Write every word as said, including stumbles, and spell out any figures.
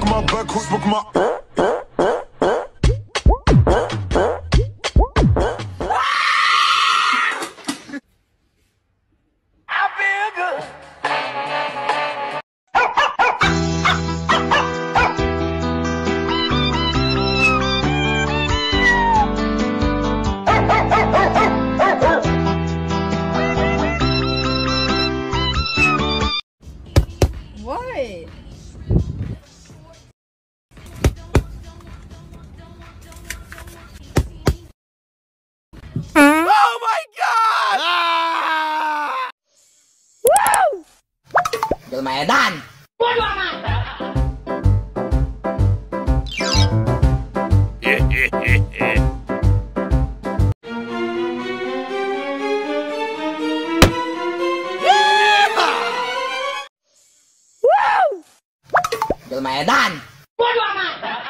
smoke my back, who smoke my I feel good. What? Oh my God! Ah! Woo! Lumayan! Lumayan!